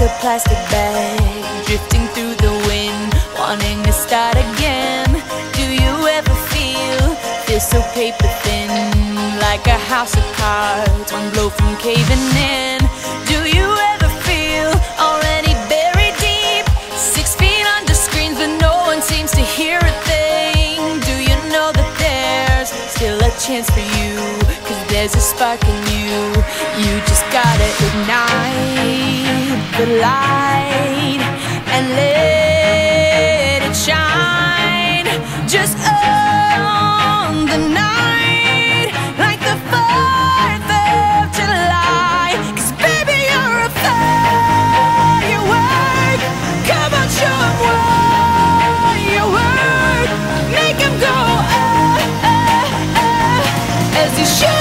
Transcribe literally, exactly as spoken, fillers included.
a plastic bag, drifting through the wind, wanting to start again. Do you ever feel, feel so paper thin, like a house of cards, one blow from caving in? Do you ever feel already buried deep, six feet under screens but no one seems to hear a thing? Do you know that there's still a chance for you, cause there's a spark in you, you just gotta ignite the light and let it shine. Just own the night like the fourth of July. Cause baby, you're a firework. Come on, show 'em what you're worth. Make 'em go, oh, oh, oh, as you shoot.